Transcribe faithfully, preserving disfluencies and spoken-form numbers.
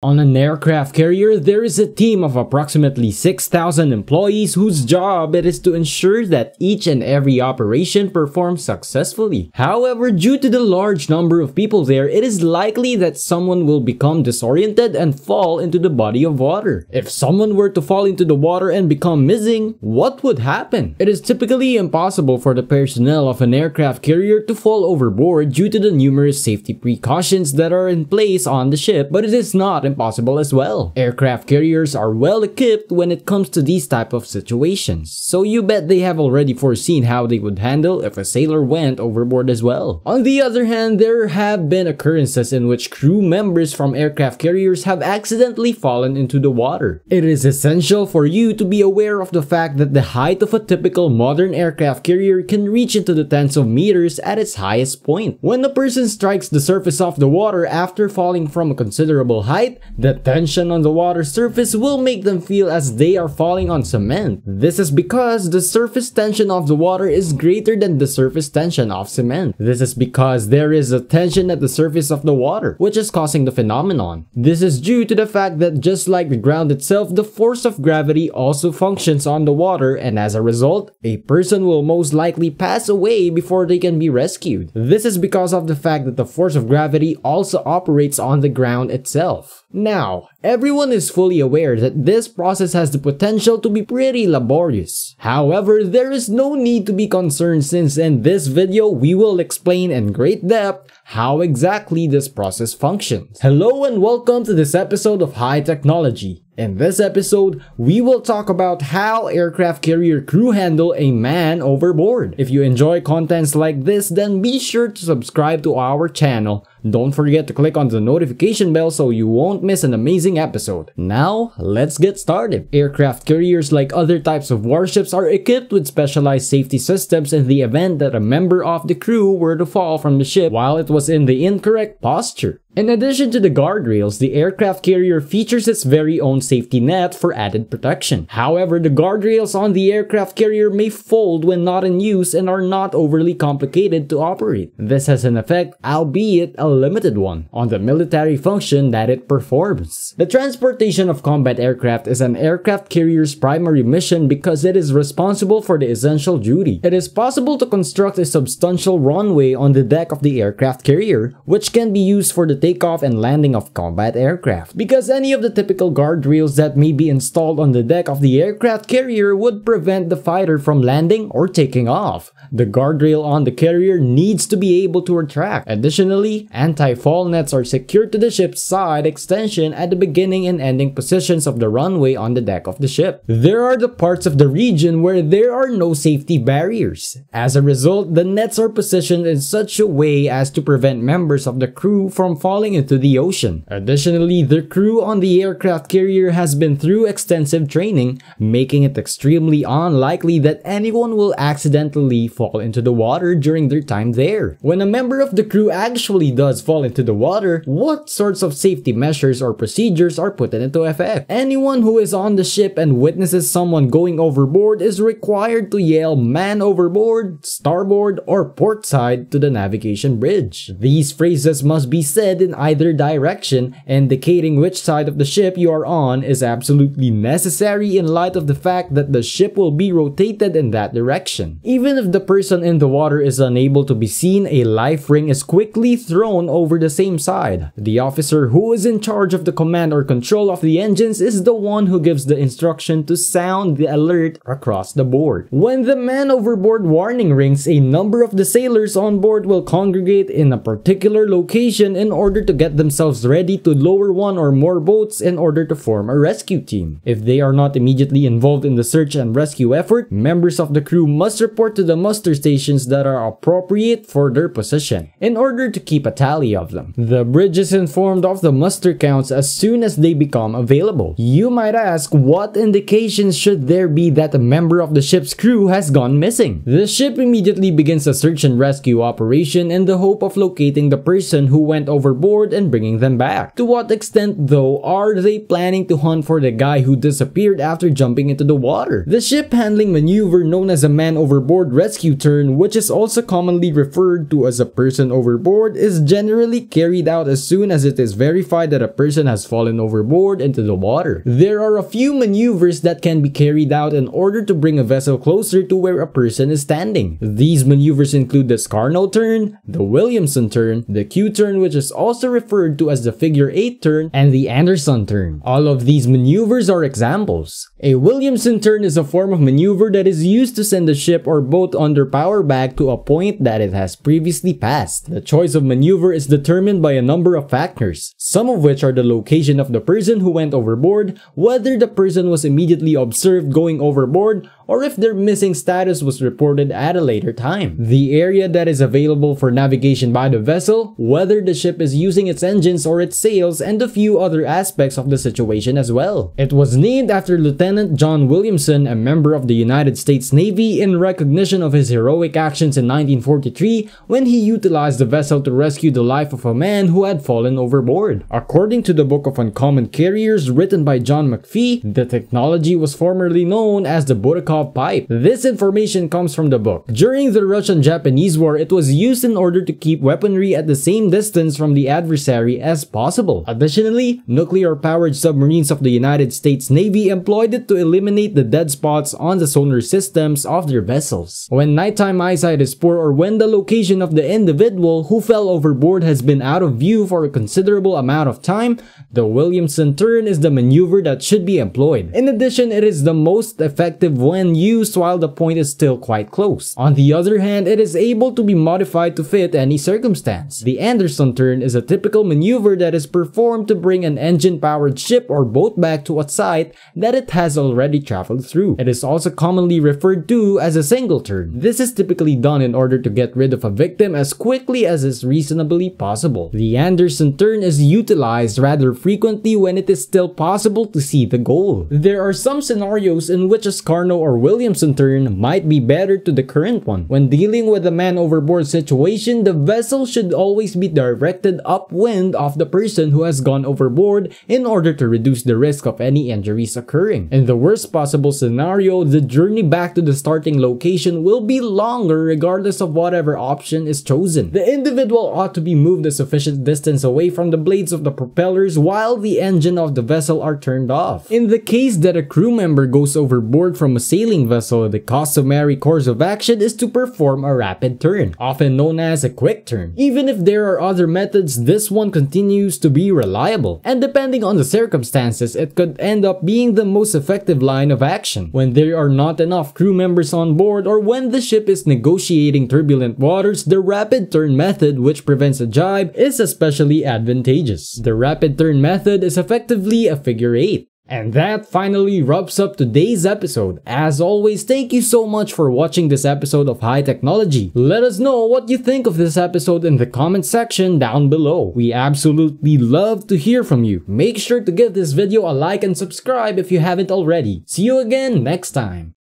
On an aircraft carrier, there is a team of approximately six thousand employees whose job it is to ensure that each and every operation performs successfully. However, due to the large number of people there, it is likely that someone will become disoriented and fall into the body of water. If someone were to fall into the water and become missing, what would happen? It is typically impossible for the personnel of an aircraft carrier to fall overboard due to the numerous safety precautions that are in place on the ship, but it is not impossible as well. Aircraft carriers are well equipped when it comes to these type of situations, so you bet they have already foreseen how they would handle if a sailor went overboard as well. On the other hand, there have been occurrences in which crew members from aircraft carriers have accidentally fallen into the water. It is essential for you to be aware of the fact that the height of a typical modern aircraft carrier can reach into the tens of meters at its highest point. When a person strikes the surface of the water after falling from a considerable height, the tension on the water surface will make them feel as they are falling on cement. This is because the surface tension of the water is greater than the surface tension of cement. This is because there is a tension at the surface of the water, which is causing the phenomenon. This is due to the fact that just like the ground itself, the force of gravity also functions on the water, and as a result, a person will most likely pass away before they can be rescued. This is because of the fact that the force of gravity also operates on the ground itself. Now, everyone is fully aware that this process has the potential to be pretty laborious. However, there is no need to be concerned, since in this video we will explain in great depth how exactly this process functions. Hello and welcome to this episode of High Technology. In this episode, we will talk about how aircraft carrier crew handle a man overboard. If you enjoy contents like this, then be sure to subscribe to our channel. Don't forget to click on the notification bell so you won't miss an amazing episode. Now, let's get started. Aircraft carriers, like other types of warships, are equipped with specialized safety systems in the event that a member of the crew were to fall from the ship while it was in the incorrect posture. In addition to the guardrails, the aircraft carrier features its very own safety net for added protection. However, the guardrails on the aircraft carrier may fold when not in use and are not overly complicated to operate. This has an effect, albeit a limited one, on the military function that it performs. The transportation of combat aircraft is an aircraft carrier's primary mission because it is responsible for the essential duty. It is possible to construct a substantial runway on the deck of the aircraft carrier, which can be used for the takeoff and landing of combat aircraft. Because any of the typical guardrails that may be installed on the deck of the aircraft carrier would prevent the fighter from landing or taking off, the guardrail on the carrier needs to be able to retract. Additionally, anti-fall nets are secured to the ship's side extension at the beginning and ending positions of the runway on the deck of the ship. There are the parts of the region where there are no safety barriers. As a result, the nets are positioned in such a way as to prevent members of the crew from falling falling into the ocean. Additionally, the crew on the aircraft carrier has been through extensive training, making it extremely unlikely that anyone will accidentally fall into the water during their time there. When a member of the crew actually does fall into the water, what sorts of safety measures or procedures are put into effect? Anyone who is on the ship and witnesses someone going overboard is required to yell "man overboard," "starboard," or "port side" to the navigation bridge. These phrases must be said in either direction, indicating which side of the ship you are on is absolutely necessary in light of the fact that the ship will be rotated in that direction. Even if the person in the water is unable to be seen, a life ring is quickly thrown over the same side. The officer who is in charge of the command or control of the engines is the one who gives the instruction to sound the alert across the board. When the man overboard warning rings, a number of the sailors on board will congregate in a particular location in order order to get themselves ready to lower one or more boats in order to form a rescue team. If they are not immediately involved in the search and rescue effort, members of the crew must report to the muster stations that are appropriate for their position in order to keep a tally of them. The bridge is informed of the muster counts as soon as they become available. You might ask, what indications should there be that a member of the ship's crew has gone missing? The ship immediately begins a search and rescue operation in the hope of locating the person who went overboard overboard and bringing them back. To what extent, though, are they planning to hunt for the guy who disappeared after jumping into the water? The ship handling maneuver known as a man overboard rescue turn, which is also commonly referred to as a person overboard, is generally carried out as soon as it is verified that a person has fallen overboard into the water. There are a few maneuvers that can be carried out in order to bring a vessel closer to where a person is standing. These maneuvers include the Scharnow turn, the Williamson turn, the Q-turn, which is also referred to as the figure eight turn, and the Anderson turn. All of these maneuvers are examples. A Williamson turn is a form of maneuver that is used to send a ship or boat under power back to a point that it has previously passed. The choice of maneuver is determined by a number of factors, some of which are the location of the person who went overboard, whether the person was immediately observed going overboard, or if their missing status was reported at a later time. The area that is available for navigation by the vessel, whether the ship is using its engines or its sails, and a few other aspects of the situation as well. It was named after Lieutenant John Williamson, a member of the United States Navy, in recognition of his heroic actions in nineteen forty-three when he utilized the vessel to rescue the life of a man who had fallen overboard. According to the Book of Uncommon Carriers written by John McPhee, the technology was formerly known as the Bodacom pipe. This information comes from the book. During the Russian-Japanese War, it was used in order to keep weaponry at the same distance from the adversary as possible. Additionally, nuclear-powered submarines of the United States Navy employed it to eliminate the dead spots on the sonar systems of their vessels. When nighttime eyesight is poor or when the location of the individual who fell overboard has been out of view for a considerable amount of time, the Williamson turn is the maneuver that should be employed. In addition, it is the most effective when used while the point is still quite close. On the other hand, it is able to be modified to fit any circumstance. The Anderson turn is a typical maneuver that is performed to bring an engine-powered ship or boat back to a site that it has already traveled through. It is also commonly referred to as a single turn. This is typically done in order to get rid of a victim as quickly as is reasonably possible. The Anderson turn is utilized rather frequently when it is still possible to see the goal. There are some scenarios in which a Scharnow or Williamson turn might be better to the current one. When dealing with a man overboard situation, the vessel should always be directed upwind of the person who has gone overboard in order to reduce the risk of any injuries occurring. In the worst possible scenario, the journey back to the starting location will be longer regardless of whatever option is chosen. The individual ought to be moved a sufficient distance away from the blades of the propellers while the engine of the vessel are turned off. In the case that a crew member goes overboard from a sailing vessel, the customary course of action is to perform a rapid turn, often known as a quick turn. Even if there are other methods, this one continues to be reliable, and depending on the circumstances, it could end up being the most effective line of action. When there are not enough crew members on board or when the ship is negotiating turbulent waters, the rapid turn method, which prevents a jibe, is especially advantageous. The rapid turn method is effectively a figure eight. And that finally wraps up today's episode. As always, thank you so much for watching this episode of High Technology. Let us know what you think of this episode in the comment section down below. We absolutely love to hear from you. Make sure to give this video a like and subscribe if you haven't already. See you again next time.